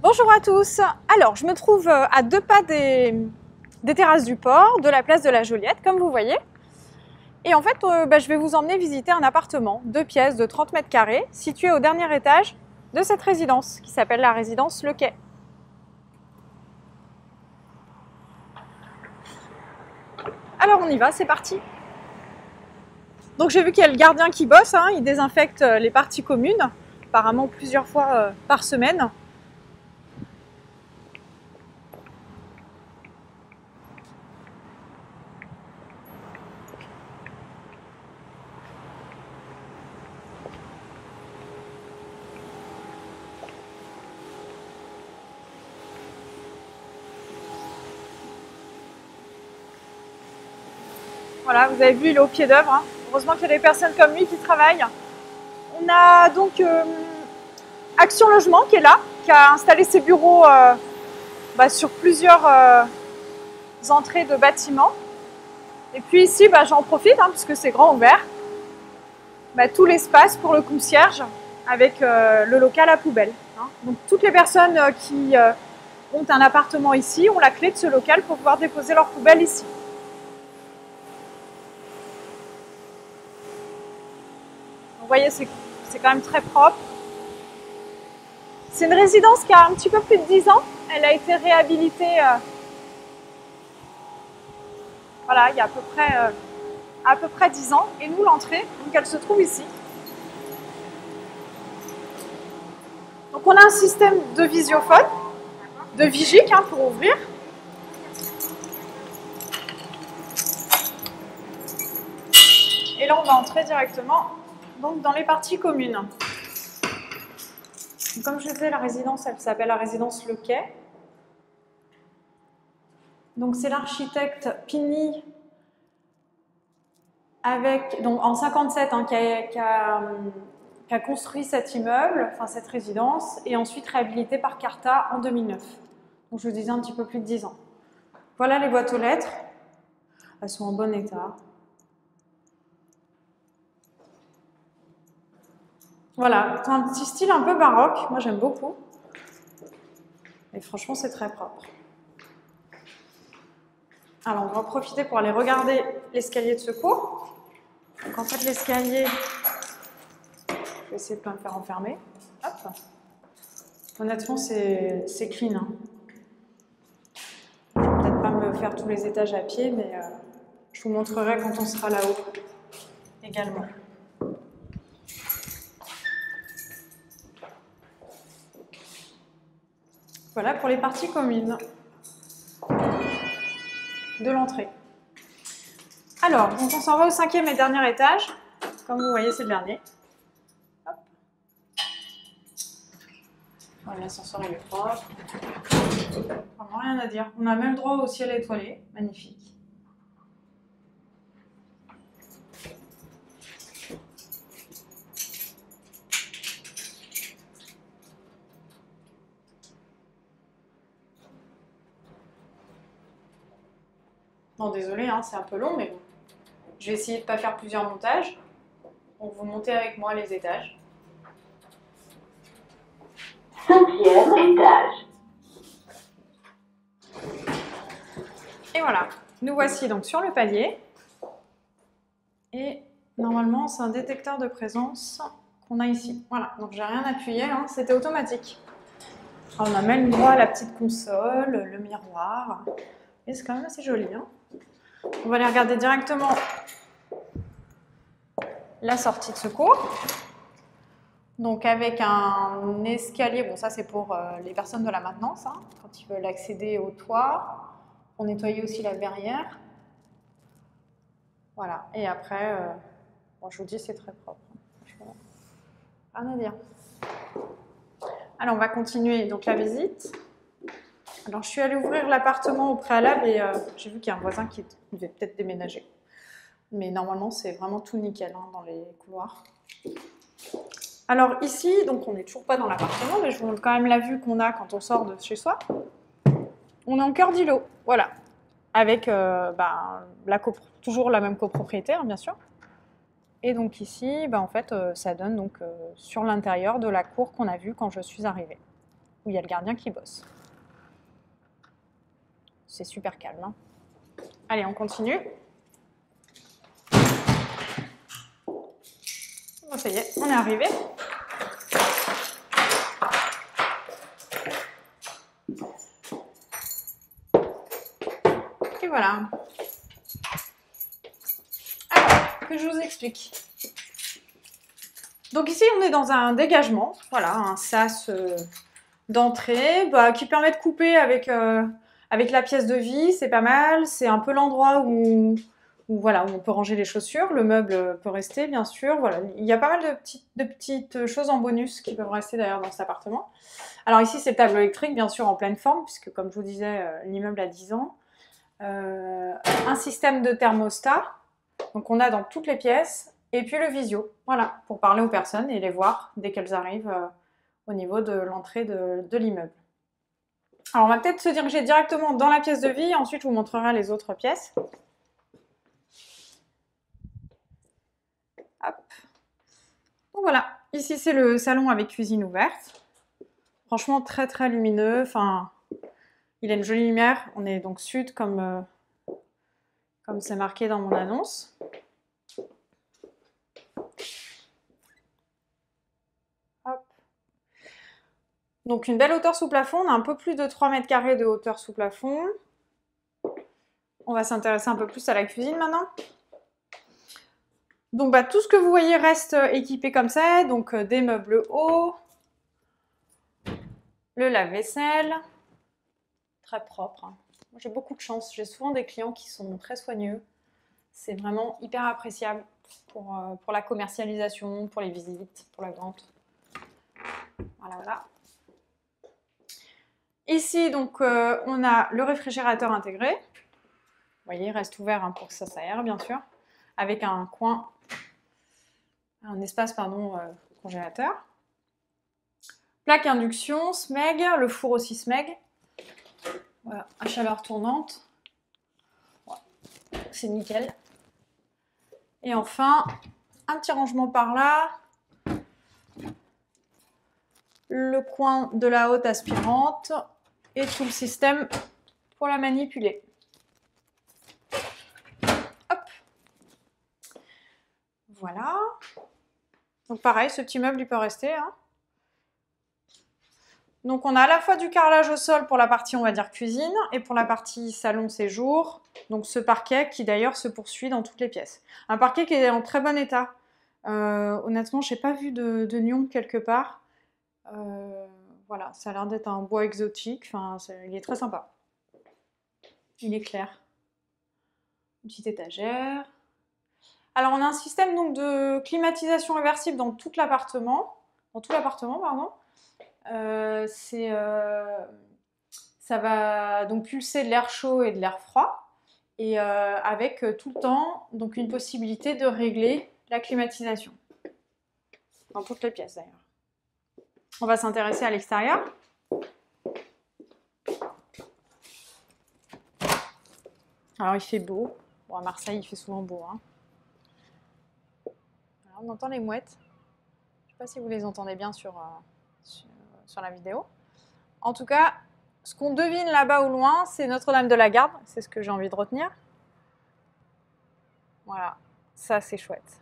Bonjour à tous. Alors, je me trouve à deux pas des terrasses du port, de la place de la Joliette, comme vous voyez. Et en fait, je vais vous emmener visiter un appartement, 2 pièces de 30 mètres carrés, situé au dernier étage de cette résidence, qui s'appelle la résidence Le Quai. Alors, on y va, c'est parti. Donc, j'ai vu qu'il y a le gardien qui bosse, hein, il désinfecte les parties communes, apparemment plusieurs fois par semaine. Voilà, vous avez vu, il est au pied d'œuvre. Hein. Heureusement qu'il y a des personnes comme lui qui travaillent. On a donc Action Logement qui est là, qui a installé ses bureaux sur plusieurs entrées de bâtiments. Et puis ici, j'en profite, hein, puisque c'est grand ouvert, tout l'espace pour le concierge avec le local à poubelle. Hein. Donc toutes les personnes qui ont un appartement ici ont la clé de ce local pour pouvoir déposer leurs poubelles ici. Vous voyez, c'est quand même très propre. C'est une résidence qui a un petit peu plus de 10 ans. Elle a été réhabilitée. Voilà, il y a à peu près 10 ans. Et nous, l'entrée, donc elle se trouve ici. Donc on a un système de visiophone, de vigique hein, pour ouvrir. Et là, on va entrer directement. Donc dans les parties communes. Donc, comme je disais, la résidence, elle s'appelle la résidence Le Quai. Donc c'est l'architecte Pigny en 57 hein, qui a construit cet immeuble, enfin cette résidence, et ensuite réhabilité par Carta en 2009. Donc je vous disais un petit peu plus de 10 ans. Voilà les boîtes aux lettres. Elles sont en bon état. Voilà, c'est un petit style un peu baroque, moi j'aime beaucoup. Et franchement, c'est très propre. Alors, on va en profiter pour aller regarder l'escalier de secours. Donc en fait, l'escalier, je vais essayer de ne pas me faire enfermer. Hop. Honnêtement, c'est clean. Hein. Je vais peut-être pas me faire tous les étages à pied, mais je vous montrerai quand on sera là-haut également. Voilà pour les parties communes de l'entrée. Alors, donc on s'en va au 5e et dernier étage. Comme vous voyez, c'est le dernier. Hop. Voilà, l'ascenseur est propre. Vraiment rien à dire. On a même droit au ciel étoilé. Magnifique. Bon, désolé, hein, c'est un peu long, mais bon. Je vais essayer de ne pas faire plusieurs montages. Donc, vous montez avec moi les étages. 5e étage. Et voilà. Nous voici donc sur le palier. Et normalement, c'est un détecteur de présence qu'on a ici. Voilà. Donc, j'ai rien appuyé, hein, c'était automatique. Alors, on a même droit à la petite console, le miroir. Et c'est quand même assez joli. Hein. On va aller regarder directement la sortie de secours. Donc avec un escalier, bon ça c'est pour les personnes de la maintenance, hein, quand ils veulent accéder au toit. On nettoyait aussi la verrière. Voilà, et après, je vous dis c'est très propre. Rien à dire. Alors on va continuer donc la visite. Alors, je suis allée ouvrir l'appartement au préalable et j'ai vu qu'il y a un voisin qui devait peut-être déménager. Mais normalement, c'est vraiment tout nickel hein, dans les couloirs. Alors ici, donc on n'est toujours pas dans l'appartement, mais je vous montre quand même la vue qu'on a quand on sort de chez soi. On est en cœur d'îlot, voilà. Avec toujours la même copropriétaire, bien sûr. Et donc ici, ça donne sur l'intérieur de la cour qu'on a vue quand je suis arrivée. où il y a le gardien qui bosse. C'est super calme, hein. Allez, on continue. Bon, ça y est, on est arrivé. Et voilà. Alors, que je vous explique. Donc ici, on est dans un dégagement, voilà, un sas d'entrée qui permet de couper avec, avec la pièce de vie, c'est pas mal. C'est un peu l'endroit où, voilà, où on peut ranger les chaussures. Le meuble peut rester, bien sûr. Voilà. Il y a pas mal de petites choses en bonus qui peuvent rester d'ailleurs dans cet appartement. Alors ici, c'est le tableau électrique, bien sûr, en pleine forme, puisque comme je vous disais, l'immeuble a 10 ans. Un système de thermostat, donc on a dans toutes les pièces. Et puis le visio, voilà, pour parler aux personnes et les voir dès qu'elles arrivent au niveau de l'entrée de l'immeuble. Alors on va peut-être se diriger directement dans la pièce de vie, ensuite je vous montrerai les autres pièces. Hop. Donc voilà, ici c'est le salon avec cuisine ouverte. Franchement très très lumineux, enfin il a une jolie lumière, on est donc sud comme comme c'est marqué dans mon annonce. Donc une belle hauteur sous plafond, on a un peu plus de 3 mètres carrés de hauteur sous plafond. On va s'intéresser un peu plus à la cuisine maintenant. Donc tout ce que vous voyez reste équipé comme ça, donc des meubles hauts, le lave-vaisselle, très propre. Moi, j'ai beaucoup de chance, j'ai souvent des clients qui sont très soigneux. C'est vraiment hyper appréciable pour la commercialisation, pour les visites, pour la vente. Voilà, voilà. Ici, donc, on a le réfrigérateur intégré. Vous voyez, il reste ouvert hein, pour que ça s'aère, bien sûr. Avec un coin, un espace, pardon, congélateur. Plaque induction, SMEG, le four aussi SMEG. Voilà, à chaleur tournante. Ouais, c'est nickel. Et enfin, un petit rangement par là. Le coin de la haute aspirante. Et tout le système pour la manipuler. Hop. Voilà. Donc pareil, ce petit meuble, il peut rester. Hein. Donc on a à la fois du carrelage au sol pour la partie, on va dire, cuisine, et pour la partie salon-séjour. Donc ce parquet qui d'ailleurs se poursuit dans toutes les pièces. Un parquet qui est en très bon état. Honnêtement, je n'ai pas vu de nion quelque part. Voilà, ça a l'air d'être un bois exotique, enfin, il est très sympa. Il est clair. Une petite étagère. Alors on a un système donc, de climatisation réversible dans tout l'appartement. Ça va donc pulser de l'air chaud et de l'air froid. Et avec tout le temps donc, une possibilité de régler la climatisation. Dans toutes les pièces d'ailleurs. On va s'intéresser à l'extérieur. Alors il fait beau. Bon, à Marseille il fait souvent beau. Hein. Alors, on entend les mouettes. Je ne sais pas si vous les entendez bien sur la vidéo. En tout cas, ce qu'on devine là-bas au loin, c'est Notre-Dame-de-la-Garde. C'est ce que j'ai envie de retenir. Voilà, ça c'est chouette.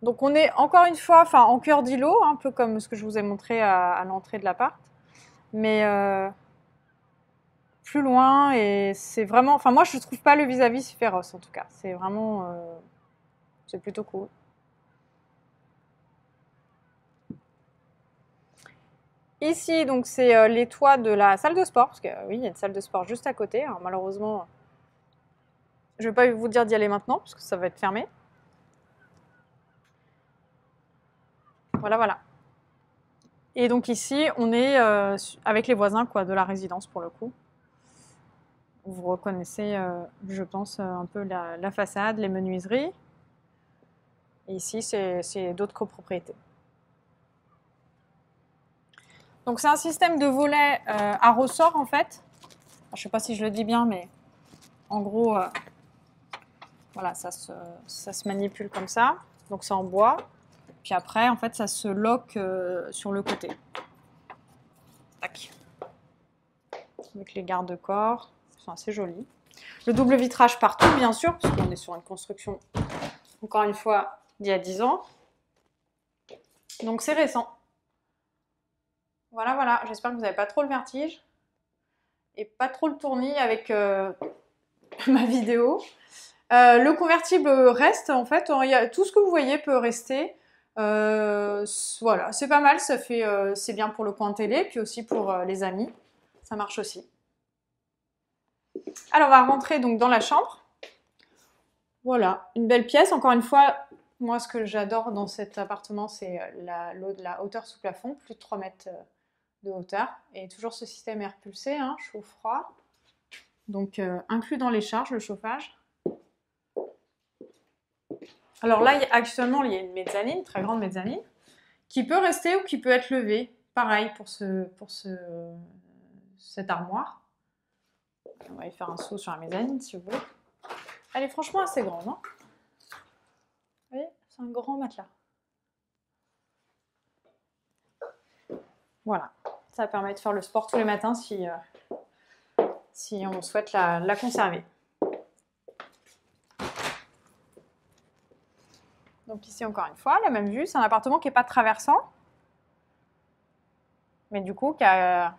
Donc on est encore une fois en cœur d'îlot, un peu comme ce que je vous ai montré à l'entrée de l'appart, mais plus loin, et c'est vraiment... Enfin moi je ne trouve pas le vis-à-vis féroce en tout cas, c'est vraiment... c'est plutôt cool. Ici donc c'est les toits de la salle de sport, parce que oui il y a une salle de sport juste à côté, alors malheureusement je ne vais pas vous dire d'y aller maintenant, parce que ça va être fermé. Voilà, voilà. Et donc ici, on est avec les voisins quoi, de la résidence pour le coup. Vous reconnaissez, je pense, un peu la façade, les menuiseries. Et ici, c'est d'autres copropriétés. Donc c'est un système de volets à ressort en fait. Alors, je ne sais pas si je le dis bien, mais en gros, voilà, ça se manipule comme ça. Donc c'est en bois. Puis après, en fait, ça se lock sur le côté. Tac. Avec les garde-corps, ils sont assez jolis. Le double vitrage partout, bien sûr, parce qu'on est sur une construction, encore une fois, d'il y a 10 ans. Donc c'est récent. Voilà, voilà. J'espère que vous n'avez pas trop le vertige et pas trop le tournis avec ma vidéo. Le convertible reste, en fait. Tout ce que vous voyez peut rester. Voilà, c'est pas mal. Ça fait, c'est bien pour le coin télé, puis aussi pour les amis. Ça marche aussi. Alors, on va rentrer donc dans la chambre. Voilà, une belle pièce. Encore une fois, moi, ce que j'adore dans cet appartement, c'est la hauteur sous plafond, plus de 3 mètres de hauteur. Et toujours ce système air pulsé, hein, chaud-froid. Donc, inclus dans les charges, le chauffage. Alors là, actuellement, il y a une mezzanine, très grande mezzanine, qui peut rester ou qui peut être levée. Pareil pour cette armoire. On va y faire un saut sur la mezzanine, si vous voulez. Elle est franchement assez grande, hein. Vous voyez, c'est un grand matelas. Voilà, ça permet de faire le sport tous les matins si on souhaite la conserver. Donc ici, encore une fois, la même vue. C'est un appartement qui n'est pas traversant, mais du coup, qui a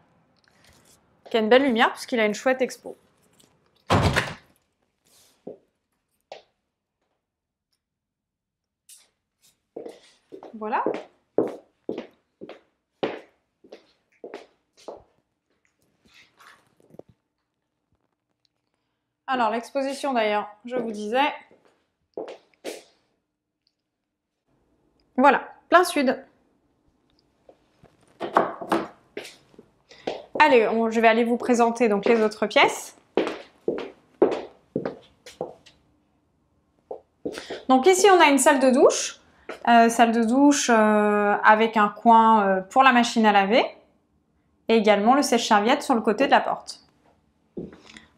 une belle lumière puisqu'il a une chouette expo. Voilà. Alors, l'exposition d'ailleurs, je vous disais. Voilà, plein sud. Allez, je vais aller vous présenter donc les autres pièces. Donc ici, on a une salle de douche. Salle de douche avec un coin pour la machine à laver. Et également le sèche-serviette sur le côté de la porte.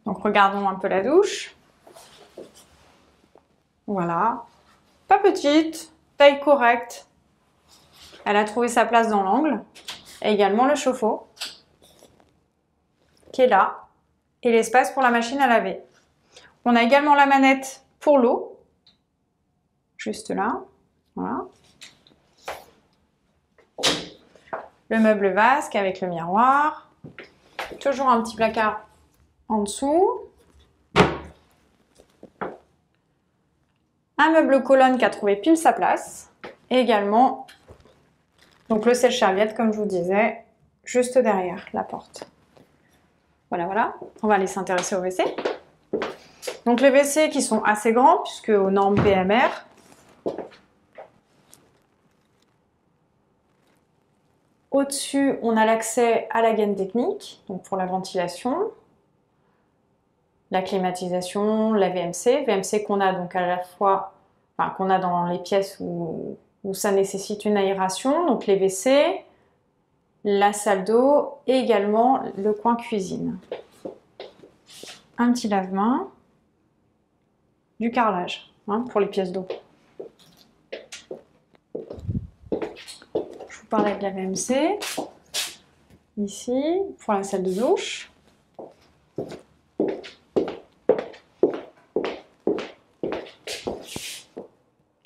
Donc regardons un peu la douche. Voilà. Pas petite, taille correcte. Elle a trouvé sa place dans l'angle. Et également le chauffe-eau qui est là, et l'espace pour la machine à laver. On a également la manette pour l'eau, juste là, voilà. Le meuble vasque avec le miroir, toujours un petit placard en dessous. Un meuble colonne qui a trouvé pile sa place, et également donc le sèche-serviette, comme je vous disais, juste derrière la porte. Voilà, voilà. On va aller s'intéresser aux WC. Donc les WC qui sont assez grands, puisque aux normes PMR. Au-dessus, on a l'accès à la gaine technique, donc pour la ventilation, la climatisation, la VMC. VMC qu'on a donc à la fois, enfin, qu'on a dans les pièces où ça nécessite une aération, donc les WC, la salle d'eau et également le coin cuisine. Un petit lave-main, du carrelage hein, pour les pièces d'eau. Je vous parlais de la VMC, ici, pour la salle de douche.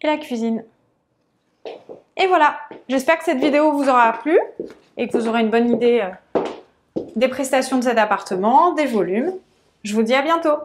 Et la cuisine. Et voilà, j'espère que cette vidéo vous aura plu et que vous aurez une bonne idée des prestations de cet appartement, des volumes. Je vous dis à bientôt.